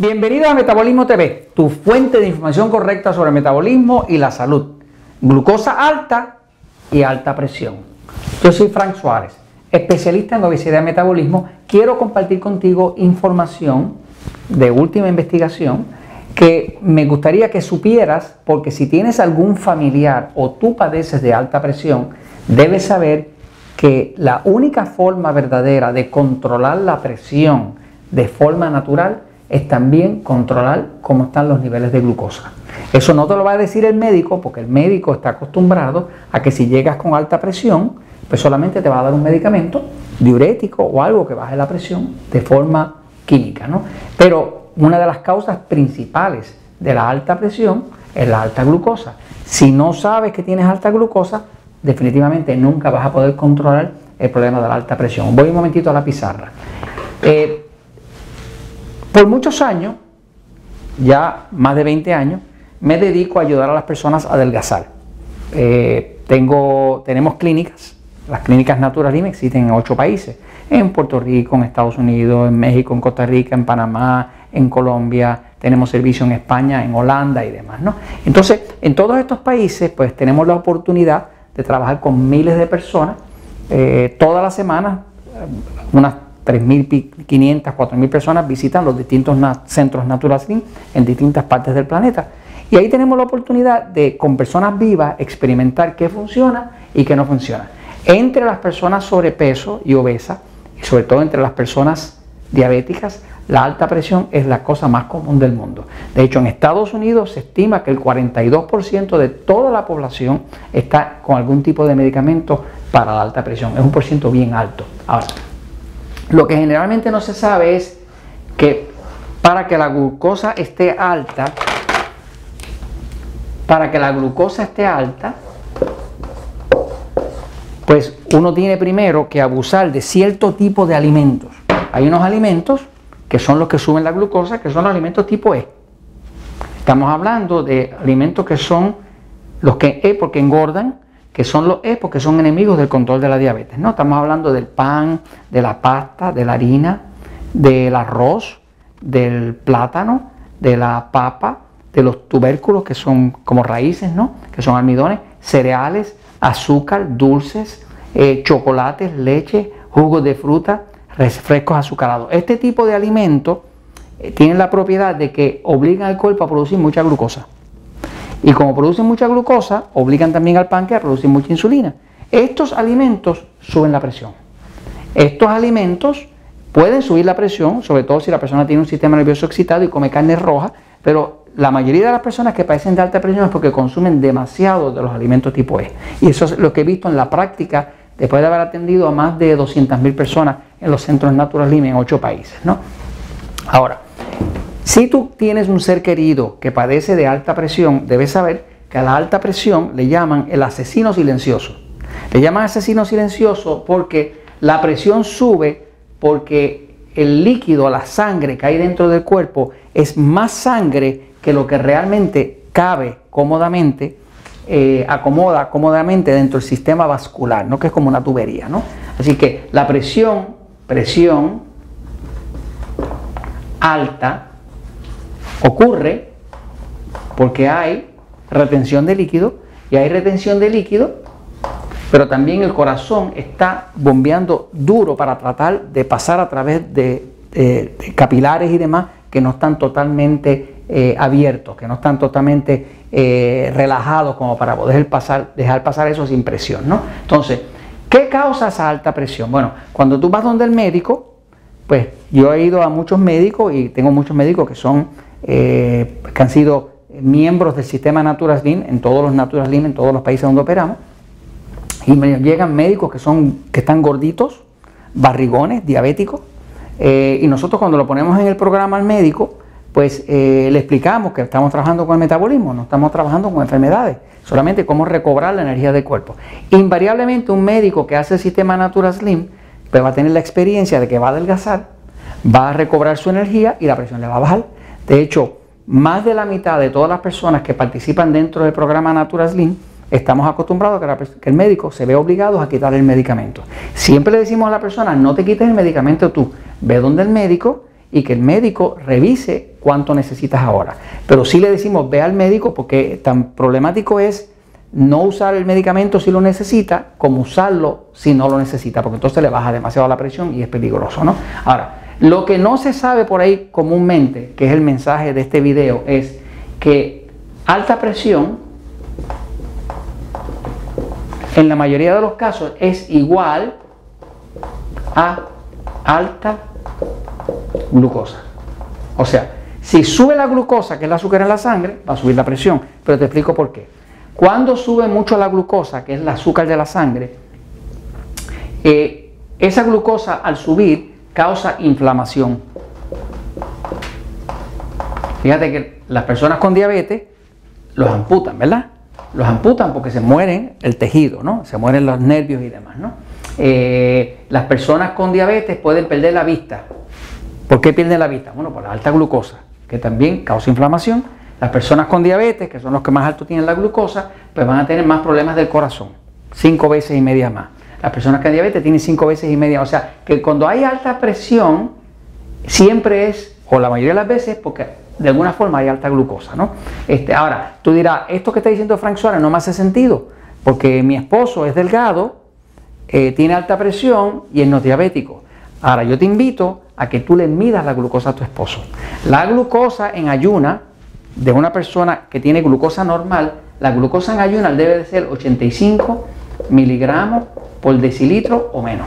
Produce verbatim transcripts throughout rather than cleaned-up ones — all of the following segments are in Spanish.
Bienvenidos a Metabolismo T V, tu fuente de información correcta sobre el metabolismo y la salud, glucosa alta y alta presión. Yo soy Frank Suárez, especialista en obesidad y metabolismo. Quiero compartir contigo información de última investigación que me gustaría que supieras, porque si tienes algún familiar o tú padeces de alta presión, debes saber que la única forma verdadera de controlar la presión de forma natural es también controlar cómo están los niveles de glucosa. Eso no te lo va a decir el médico, porque el médico está acostumbrado a que si llegas con alta presión, pues solamente te va a dar un medicamento diurético o algo que baje la presión de forma química, ¿no? Pero una de las causas principales de la alta presión es la alta glucosa. Si no sabes que tienes alta glucosa, definitivamente nunca vas a poder controlar el problema de la alta presión. Voy un momentito a la pizarra. Eh, Por muchos años, ya más de veinte años, me dedico a ayudar a las personas a adelgazar. Eh, tengo, tenemos clínicas, las clínicas NaturalSlim existen en ocho países, en Puerto Rico, en Estados Unidos, en México, en Costa Rica, en Panamá, en Colombia, tenemos servicio en España, en Holanda y demás, ¿no? Entonces, en todos estos países, pues tenemos la oportunidad de trabajar con miles de personas, eh, todas las semanas, unas tres mil quinientas, cuatro mil personas visitan los distintos centros NaturalSlim en distintas partes del planeta. Y ahí tenemos la oportunidad de, con personas vivas, experimentar qué funciona y qué no funciona. Entre las personas sobrepeso y obesas, y sobre todo entre las personas diabéticas, la alta presión es la cosa más común del mundo. De hecho, en Estados Unidos se estima que el cuarenta y dos por ciento de toda la población está con algún tipo de medicamento para la alta presión. Es un por ciento bien alto. Ahora, lo que generalmente no se sabe es que para que la glucosa esté alta, para que la glucosa esté alta, pues uno tiene primero que abusar de cierto tipo de alimentos. Hay unos alimentos que son los que suben la glucosa, que son los alimentos tipo E. Estamos hablando de alimentos que son los que E porque engordan, que son los E porque son enemigos del control de la diabetes, ¿no? Estamos hablando del pan, de la pasta, de la harina, del arroz, del plátano, de la papa, de los tubérculos que son como raíces, ¿no? Que son almidones, cereales, azúcar, dulces, eh, chocolates, leche, jugos de fruta, refrescos azucarados. Este tipo de alimentos eh, tienen la propiedad de que obligan al cuerpo a producir mucha glucosa. Y como producen mucha glucosa, obligan también al páncreas a producir mucha insulina. Estos alimentos suben la presión. Estos alimentos pueden subir la presión, sobre todo si la persona tiene un sistema nervioso excitado y come carne roja, pero la mayoría de las personas que padecen de alta presión es porque consumen demasiado de los alimentos tipo E. Y eso es lo que he visto en la práctica después de haber atendido a más de doscientas mil personas en los centros NaturalSlim en ocho países, ¿no? Ahora, si tú tienes un ser querido que padece de alta presión, debes saber que a la alta presión le llaman el asesino silencioso. Le llaman asesino silencioso porque la presión sube porque el líquido, la sangre que hay dentro del cuerpo es más sangre que lo que realmente cabe cómodamente, eh, acomoda cómodamente dentro del sistema vascular, ¿no? Que es como una tubería, ¿no? Así que la presión, presión alta, ocurre porque hay retención de líquido y hay retención de líquido, pero también el corazón está bombeando duro para tratar de pasar a través de, de, de capilares y demás que no están totalmente eh, abiertos, que no están totalmente eh, relajados como para poder pasar, dejar pasar eso sin presión, ¿no? Entonces, ¿qué causa esa alta presión? Bueno, cuando tú vas donde el médico, pues yo he ido a muchos médicos y tengo muchos médicos que son... Eh, que han sido miembros del sistema NaturalSlim, en todos los NaturalSlim, en todos los países donde operamos, y me llegan médicos que son que están gorditos, barrigones, diabéticos, eh, y nosotros cuando lo ponemos en el programa al médico, pues eh, le explicamos que estamos trabajando con el metabolismo, no estamos trabajando con enfermedades, solamente cómo recobrar la energía del cuerpo. Invariablemente un médico que hace el sistema NaturalSlim, pues va a tener la experiencia de que va a adelgazar, va a recobrar su energía y la presión le va a bajar. De hecho, más de la mitad de todas las personas que participan dentro del programa NaturalSlim estamos acostumbrados a que el médico se ve obligado a quitar el medicamento. Siempre le decimos a la persona, no te quites el medicamento tú, ve donde el médico y que el médico revise cuánto necesitas ahora. Pero sí le decimos, ve al médico, porque tan problemático es no usar el medicamento si lo necesita, como usarlo si no lo necesita, porque entonces le baja demasiado la presión y es peligroso, ¿no? Ahora, lo que no se sabe por ahí comúnmente, que es el mensaje de este video, es que alta presión en la mayoría de los casos es igual a alta glucosa. O sea, si sube la glucosa, que es el azúcar en la sangre, va a subir la presión. Pero te explico por qué. Cuando sube mucho la glucosa, que es el azúcar de la sangre, eh, esa glucosa al subir causa inflamación. Fíjate que las personas con diabetes los amputan, ¿verdad? Los amputan porque se mueren el tejido, ¿no? Se mueren los nervios y demás, ¿no? Eh, las personas con diabetes pueden perder la vista. ¿Por qué pierden la vista? Bueno, por la alta glucosa, que también causa inflamación. Las personas con diabetes, que son los que más alto tienen la glucosa, pues van a tener más problemas del corazón, cinco veces y media más. Las personas con diabetes tienen cinco veces y media, o sea, que cuando hay alta presión, siempre es, o la mayoría de las veces, porque de alguna forma hay alta glucosa, ¿no? Este, ahora, tú dirás, esto que está diciendo Frank Suárez no me hace sentido, porque mi esposo es delgado, eh, tiene alta presión y él no es diabético. Ahora, yo te invito a que tú le midas la glucosa a tu esposo. La glucosa en ayuna de una persona que tiene glucosa normal, la glucosa en ayuna debe de ser ochenta y cinco miligramos por decilitro o menos.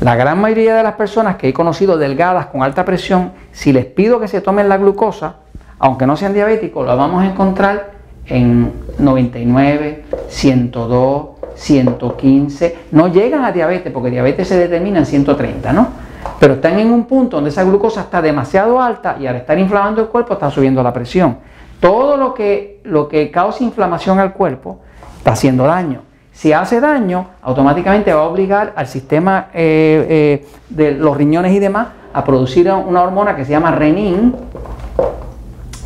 La gran mayoría de las personas que he conocido delgadas con alta presión, si les pido que se tomen la glucosa, aunque no sean diabéticos, la vamos a encontrar en noventa y nueve, ciento dos, ciento quince. No llegan a diabetes, porque diabetes se determina en ciento treinta, ¿no? Pero están en un punto donde esa glucosa está demasiado alta y al estar inflamando el cuerpo está subiendo la presión. Todo lo que, lo que causa inflamación al cuerpo está haciendo daño. Si hace daño, automáticamente va a obligar al sistema eh, eh, de los riñones y demás a producir una hormona que se llama renin,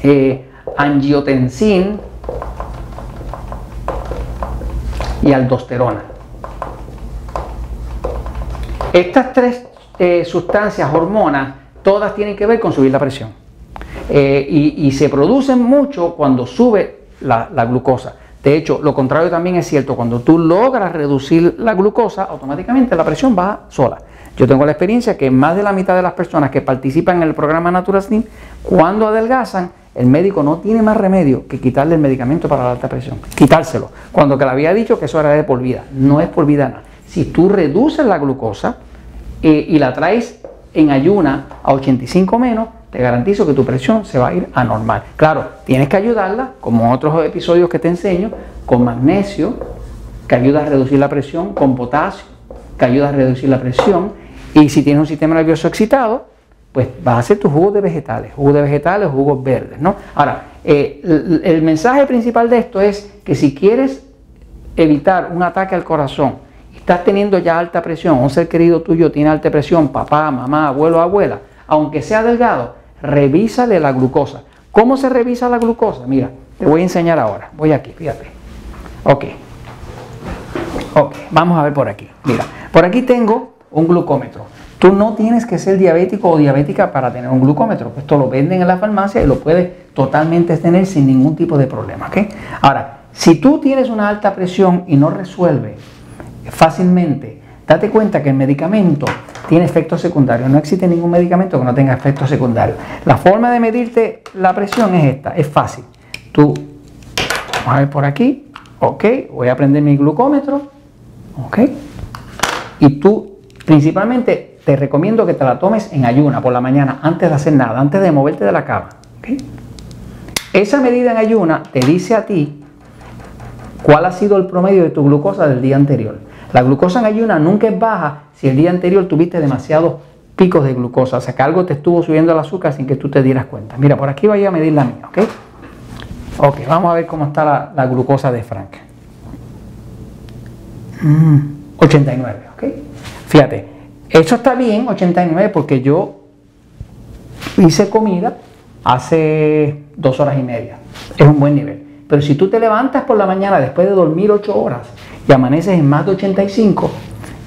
eh, angiotensin y aldosterona. Estas tres eh, sustancias, hormonas, todas tienen que ver con subir la presión. Eh, y, y se producen mucho cuando sube la, la glucosa. De hecho, lo contrario también es cierto. Cuando tú logras reducir la glucosa, automáticamente la presión baja sola. Yo tengo la experiencia que más de la mitad de las personas que participan en el programa NaturalSlim, cuando adelgazan, el médico no tiene más remedio que quitarle el medicamento para la alta presión. Quitárselo. Cuando que le había dicho que eso era de por vida. No es por vida nada. Si tú reduces la glucosa eh, y la traes en ayuna a ochenta y cinco menos, te garantizo que tu presión se va a ir a normal. Claro, tienes que ayudarla, como en otros episodios que te enseño, con magnesio, que ayuda a reducir la presión, con potasio, que ayuda a reducir la presión. Y si tienes un sistema nervioso excitado, pues vas a hacer tus jugos de vegetales, jugos de vegetales, jugos verdes, ¿no? Ahora, eh, el, el mensaje principal de esto es que si quieres evitar un ataque al corazón, estás teniendo ya alta presión, un ser querido tuyo tiene alta presión, papá, mamá, abuelo, abuela, aunque sea delgado, revísale la glucosa. ¿Cómo se revisa la glucosa? Mira, te voy a enseñar ahora. Voy aquí, fíjate. Ok. Ok, vamos a ver por aquí. Mira, por aquí tengo un glucómetro. Tú no tienes que ser diabético o diabética para tener un glucómetro. Esto lo venden en la farmacia y lo puedes totalmente tener sin ningún tipo de problema, ¿ok? Ahora, si tú tienes una alta presión y no resuelve fácilmente, date cuenta que el medicamento tiene efectos secundarios. No existe ningún medicamento que no tenga efectos secundarios. La forma de medirte la presión es esta, es fácil. Tú, vamos a ver por aquí, ok, voy a prender mi glucómetro, ok, y tú principalmente te recomiendo que te la tomes en ayuna por la mañana, antes de hacer nada, antes de moverte de la cama, ok. Esa medida en ayuna te dice a ti cuál ha sido el promedio de tu glucosa del día anterior. La glucosa en ayuna nunca es baja si el día anterior tuviste demasiados picos de glucosa, o sea que algo te estuvo subiendo el azúcar sin que tú te dieras cuenta. Mira, por aquí voy a medir la mía, ¿ok? Ok, vamos a ver cómo está la, la glucosa de Frank. Mm, ochenta y nueve, ¿ok? Fíjate, eso está bien, ochenta y nueve, porque yo hice comida hace dos horas y media. Es un buen nivel. Pero si tú te levantas por la mañana después de dormir ocho horas y amaneces en más de ochenta y cinco,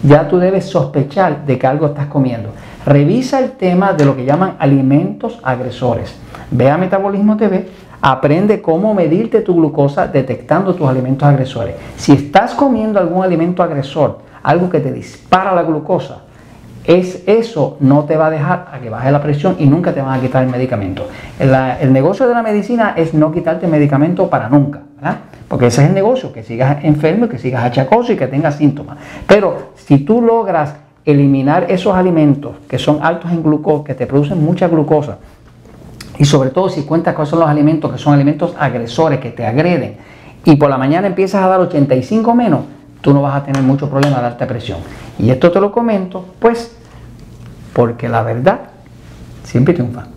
ya tú debes sospechar de que algo estás comiendo. Revisa el tema de lo que llaman alimentos agresores. Ve a Metabolismo T V, aprende cómo medirte tu glucosa detectando tus alimentos agresores. Si estás comiendo algún alimento agresor, algo que te dispara la glucosa, es eso no te va a dejar a que baje la presión y nunca te van a quitar el medicamento. La, el negocio de la medicina es no quitarte el medicamento para nunca, ¿verdad? Porque ese es el negocio, que sigas enfermo, que sigas achacoso y que tengas síntomas. Pero si tú logras eliminar esos alimentos que son altos en glucosa, que te producen mucha glucosa, y sobre todo si cuentas cuáles son los alimentos que son alimentos agresores, que te agreden, y por la mañana empiezas a dar ochenta y cinco menos, tú no vas a tener mucho problema de alta presión. Y esto te lo comento, pues, porque la verdad siempre triunfa.